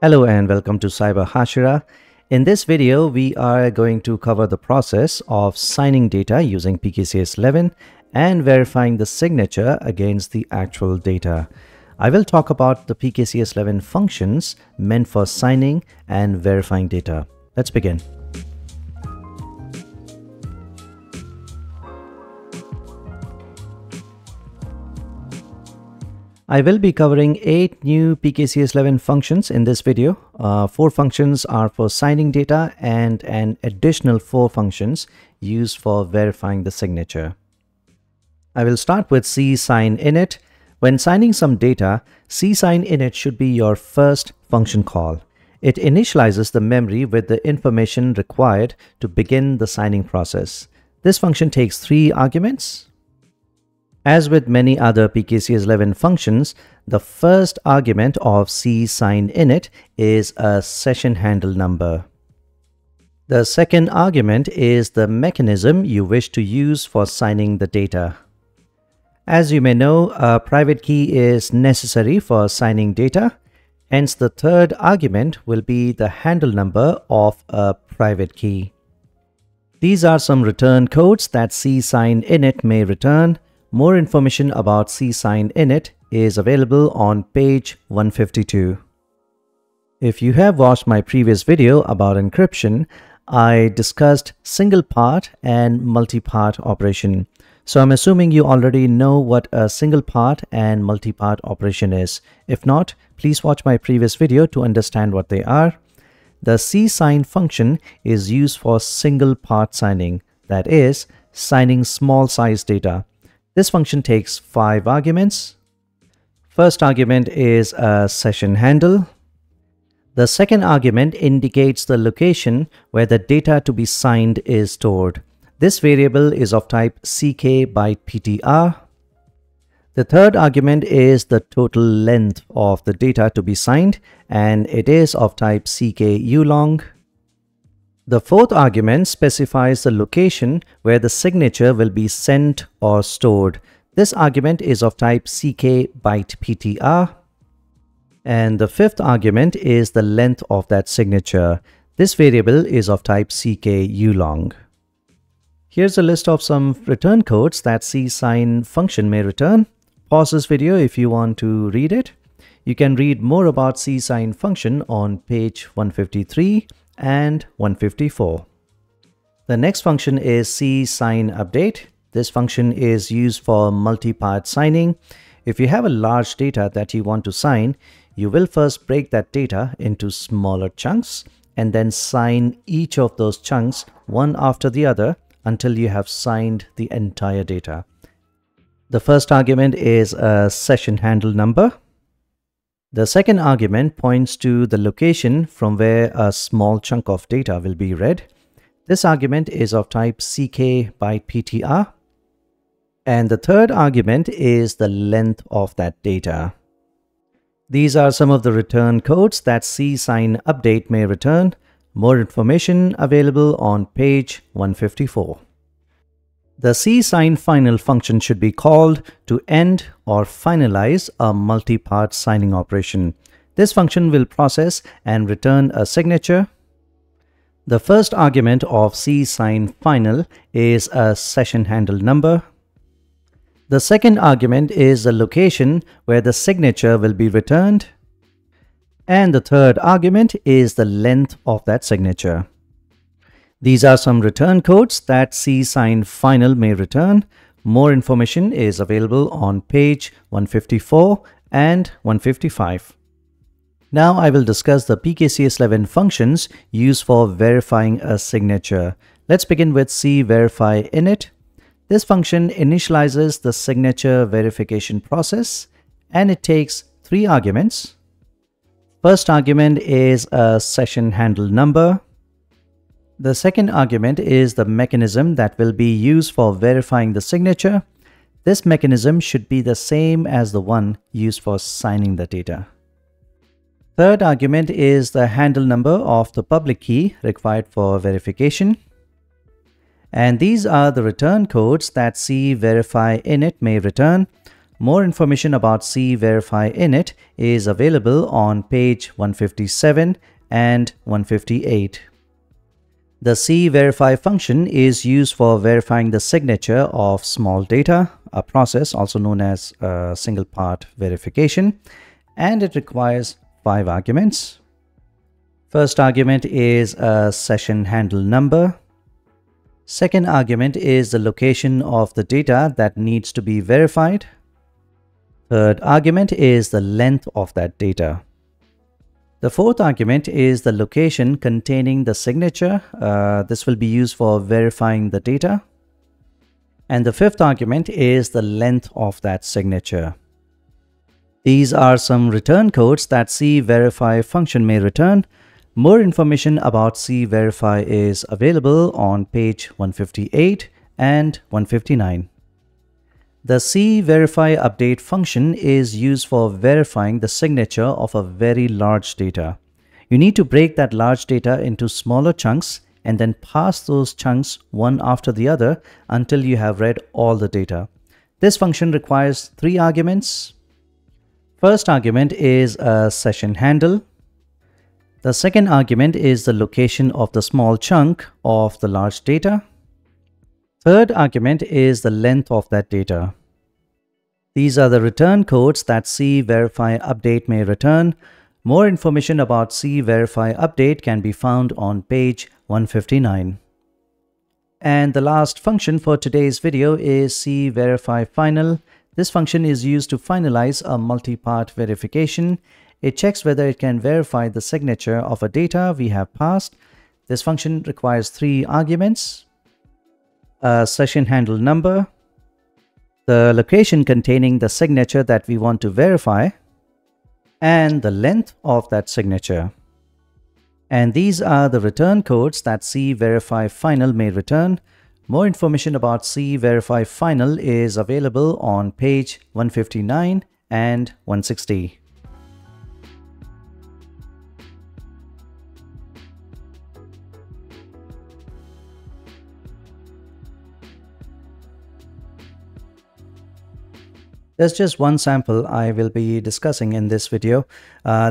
Hello and welcome to Cyber Hashira. In this video, we are going to cover the process of signing data using PKCS#11 and verifying the signature against the actual data. I will talk about the PKCS#11 functions meant for signing and verifying data. Let's begin. I will be covering 8 new PKCS#11 functions in this video. 4 functions are for signing data and an additional 4 functions used for verifying the signature. I will start with C_SignInit. When signing some data, C_SignInit should be your first function call. It initializes the memory with the information required to begin the signing process. This function takes 3 arguments. As with many other PKCS#11 functions, the first argument of C_SignInit is a session handle number. The second argument is the mechanism you wish to use for signing the data. As you may know, a private key is necessary for signing data. Hence, the third argument will be the handle number of a private key. These are some return codes that C_SignInit may return. More information about C_SignInit is available on page 152. If you have watched my previous video about encryption, I discussed single part and multi-part operation. So I'm assuming you already know what a single part and multi-part operation is. If not, please watch my previous video to understand what they are. The C_Sign function is used for single part signing, that is, signing small size data. This function takes 5 arguments. First argument is a session handle. The second argument indicates the location where the data to be signed is stored. This variable is of type CK_BYTE_PTR. The third argument is the total length of the data to be signed, and it is of type CK_ULONG. The fourth argument specifies the location where the signature will be sent or stored. This argument is of type CK_BYTE_PTR. And the fifth argument is the length of that signature. This variable is of type CK_ULONG. Here's a list of some return codes that C_Sign function may return. Pause this video if you want to read it. You can read more about C_Sign function on page 153. And 154. The next function is C_SignUpdate. This function is used for multi-part signing. If you have a large data that you want to sign, you will first break that data into smaller chunks and then sign each of those chunks one after the other until you have signed the entire data. The first argument is a session handle number. The second argument points to the location from where a small chunk of data will be read. This argument is of type CK_BYTE_PTR. And the third argument is the length of that data. These are some of the return codes that C_SignUpdate may return. More information available on page 154. The C_SignFinal function should be called to end or finalize a multi-part signing operation. This function will process and return a signature. The first argument of C_SignFinal is a session handle number. The second argument is the location where the signature will be returned. And the third argument is the length of that signature. These are some return codes that C_SignFinal may return. More information is available on page 154 and 155. Now I will discuss the PKCS#11 functions used for verifying a signature. Let's begin with C_VerifyInit. This function initializes the signature verification process and it takes 3 arguments. First argument is a session handle number. The second argument is the mechanism that will be used for verifying the signature. This mechanism should be the same as the one used for signing the data. Third argument is the handle number of the public key required for verification. And these are the return codes that C_VerifyInit may return. More information about C_VerifyInit is available on page 157 and 158. The C_Verify function is used for verifying the signature of small data, a process also known as single part verification, and it requires 5 arguments. First argument is a session handle number. Second argument is the location of the data that needs to be verified. Third argument is the length of that data. The fourth argument is the location containing the signature. This will be used for verifying the data. And the fifth argument is the length of that signature. These are some return codes that C_Verify function may return. More information about C_Verify is available on page 158 and 159. The C_VerifyUpdate function is used for verifying the signature of a very large data. You need to break that large data into smaller chunks and then pass those chunks one after the other until you have read all the data. This function requires 3 arguments. First argument is a session handle. The second argument is the location of the small chunk of the large data. Third argument is the length of that data. These are the return codes that C_VerifyUpdate may return. More information about C_VerifyUpdate can be found on page 159. And the last function for today's video is C_VerifyFinal. This function is used to finalize a multi-part verification. It checks whether it can verify the signature of a data we have passed. This function requires 3 arguments: a session handle number, the location containing the signature that we want to verify, and the length of that signature. And these are the return codes that C_VerifyFinal may return. More information about C_VerifyFinal is available on page 159 and 160. There's just one sample I will be discussing in this video.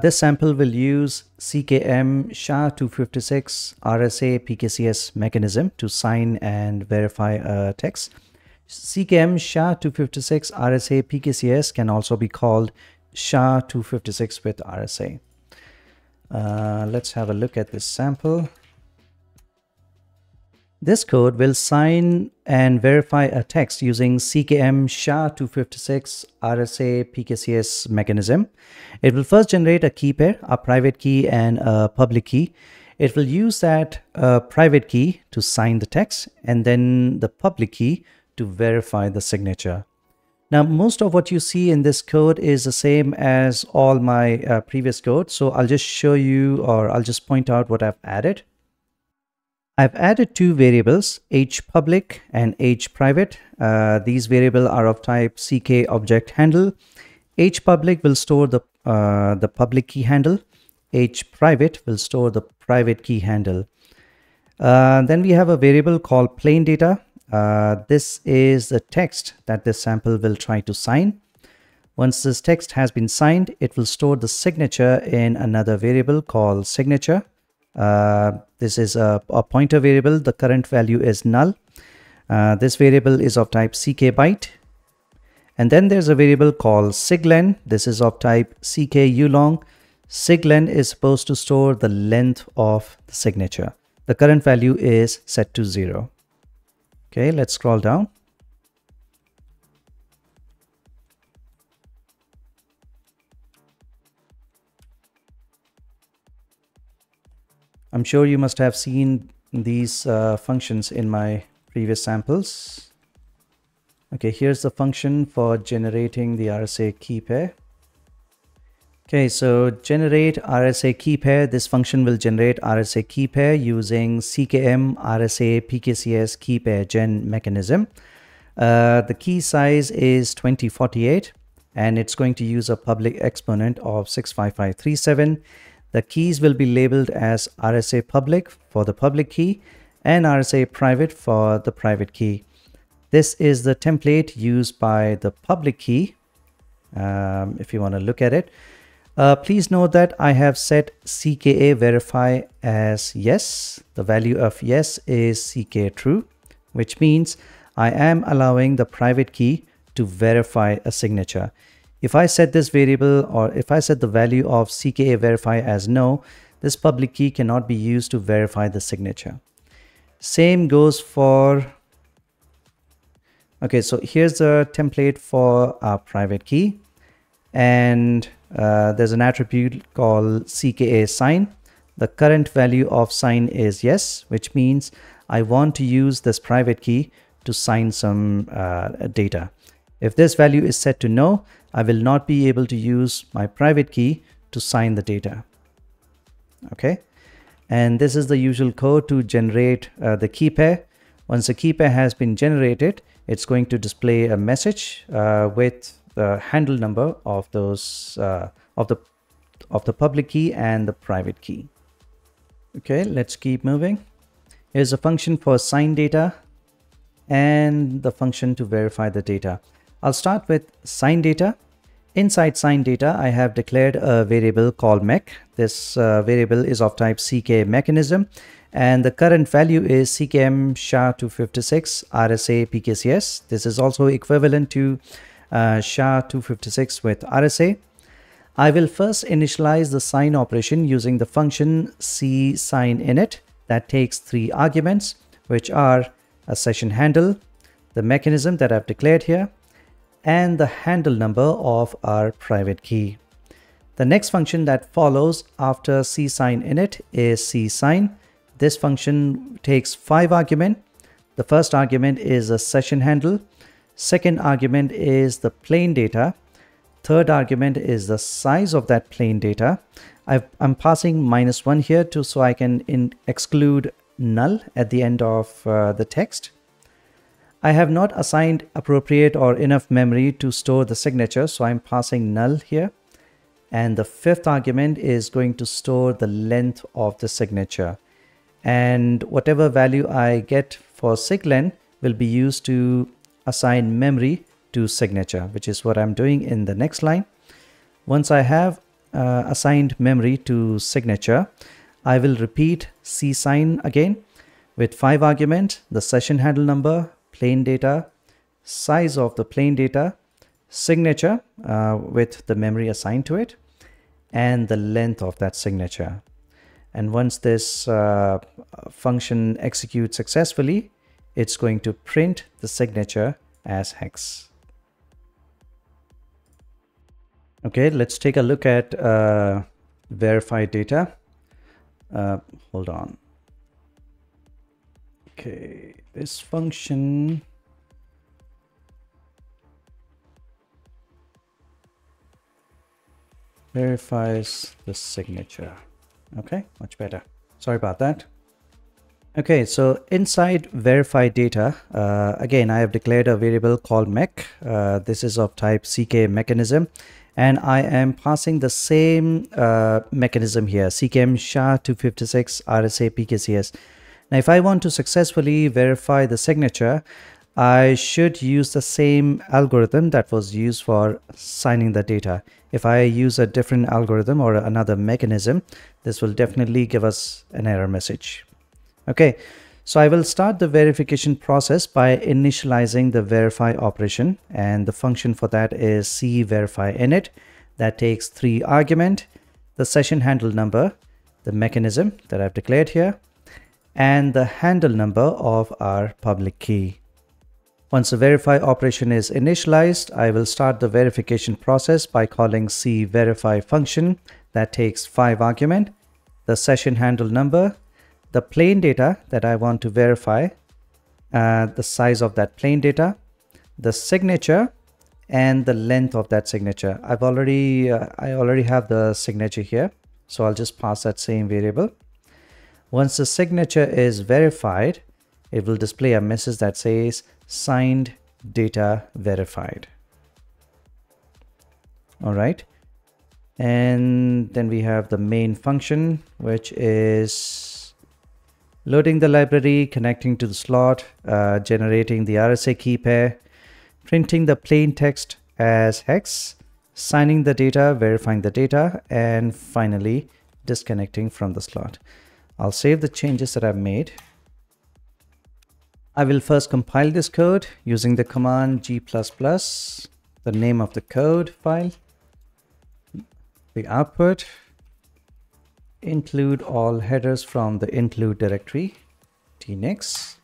This sample will use CKM SHA256 RSA PKCS mechanism to sign and verify a text. CKM SHA256 RSA PKCS can also be called SHA256 with RSA. Let's have a look at this sample. This code will sign and verify a text using CKM SHA256 RSA PKCS mechanism. It will first generate a key pair, a private key and a public key. It will use that private key to sign the text and then the public key to verify the signature. Now, most of what you see in this code is the same as all my previous code. So I'll just show you, or I'll just point out what I've added. I've added 2 variables, hPublic and hPrivate. These variables are of type CK_OBJECT_HANDLE. hPublic will store the public key handle. hPrivate will store the private key handle. Then we have a variable called plainData. This is the text that this sample will try to sign. Once this text has been signed, it will store the signature in another variable called signature. This is a pointer variable. The current value is null. This variable is of type CK_BYTE. And then there's a variable called SIGLEN. This is of type CK_ULONG. SIGLEN is supposed to store the length of the signature. The current value is set to 0. Okay, let's scroll down. I'm sure you must have seen these functions in my previous samples. Okay, here's the function for generating the RSA key pair. Okay, so generate RSA key pair. This function will generate RSA key pair using CKM RSA PKCS key pair gen mechanism. The key size is 2048 and it's going to use a public exponent of 65537. The keys will be labeled as RSA public for the public key and RSA private for the private key. This is the template used by the public key if you want to look at it. Please note that I have set CKA verify as yes. The value of yes is CK true, which means I am allowing the private key to verify a signature. If I set this variable, or if I set the value of CKA verify as no, this public key cannot be used to verify the signature. Same goes for, okay, so here's the template for our private key. And there's an attribute called CKA sign. The current value of sign is yes, which means I want to use this private key to sign some data. If this value is set to no, I will not be able to use my private key to sign the data. Okay. And this is the usual code to generate the key pair. Once the key pair has been generated, it's going to display a message with the handle number of those of the public key and the private key. Okay, let's keep moving. Here's a function for sign data and the function to verify the data. I'll start with sign data. Inside sign data, I have declared a variable called mech. This variable is of type CK mechanism, and the current value is CKM SHA256 RSA PKCS. This is also equivalent to SHA256 with RSA. I will first initialize the sign operation using the function C_SignInit that takes 3 arguments, which are a session handle, the mechanism that I've declared here, and the handle number of our private key. The next function that follows after C_SignInit is C_Sign. This function takes 5 arguments. The first argument is a session handle. Second argument is the plain data. Third argument is the size of that plain data. I'm passing -1 here too, so I can exclude null at the end of the text. I have not assigned appropriate or enough memory to store the signature, so I'm passing null here. And the fifth argument is going to store the length of the signature. And whatever value I get for siglen will be used to assign memory to signature, which is what I'm doing in the next line. Once I have assigned memory to signature, I will repeat C_Sign again with 5 arguments: the session handle number, plain data, size of the plain data, signature with the memory assigned to it, and the length of that signature. And once this function executes successfully, it's going to print the signature as hex. Okay, let's take a look at verify data. Hold on. Okay, this function. Verifies the signature. Okay, much better. Sorry about that. Okay, so inside verify data, again, I have declared a variable called mech. This is of type CK mechanism, and I am passing the same mechanism here, CKM SHA256 RSA PKCS. Now, if I want to successfully verify the signature, I should use the same algorithm that was used for signing the data. If I use a different algorithm or another mechanism, this will definitely give us an error message. Okay, so I will start the verification process by initializing the verify operation, and the function for that is C_VerifyInit that takes 3 arguments: the session handle number, the mechanism that I've declared here, and the handle number of our public key. Once the verify operation is initialized, I will start the verification process by calling C_Verify function that takes 5 arguments: the session handle number, the plain data that I want to verify, the size of that plain data, the signature, and the length of that signature. I already have the signature here, so I'll just pass that same variable. Once the signature is verified, it will display a message that says signed data verified. All right, and then we have the main function, which is loading the library, connecting to the slot, generating the RSA key pair, printing the plain text as hex, signing the data, verifying the data, and finally disconnecting from the slot. I'll save the changes that I've made. I will first compile this code using the command G++, the name of the code file, the output, include all headers from the include directory, tnext.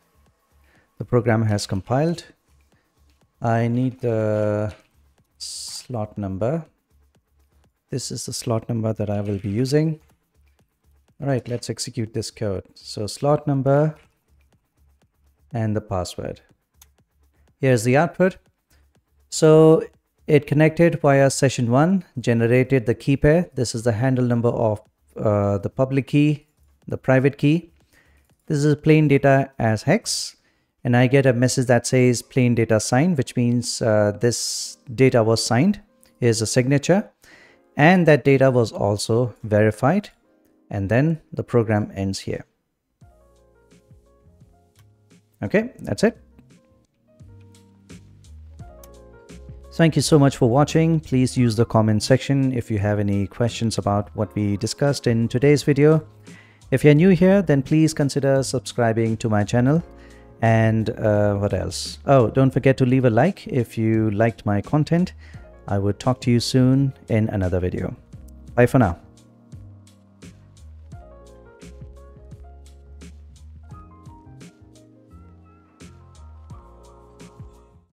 The program has compiled. I need the slot number. This is the slot number that I will be using. All right, let's execute this code. So slot number and the password. Here's the output. So it connected via session 1, generated the key pair. This is the handle number of the public key, the private key. This is plain data as hex. And I get a message that says plain data signed, which means this data was signed. Here's a signature. And that data was also verified. And then the program ends here. Okay, that's it. Thank you so much for watching. Please use the comment section if you have any questions about what we discussed in today's video. If you're new here, then please consider subscribing to my channel. And what else? Oh, don't forget to leave a like if you liked my content. I will talk to you soon in another video. Bye for now.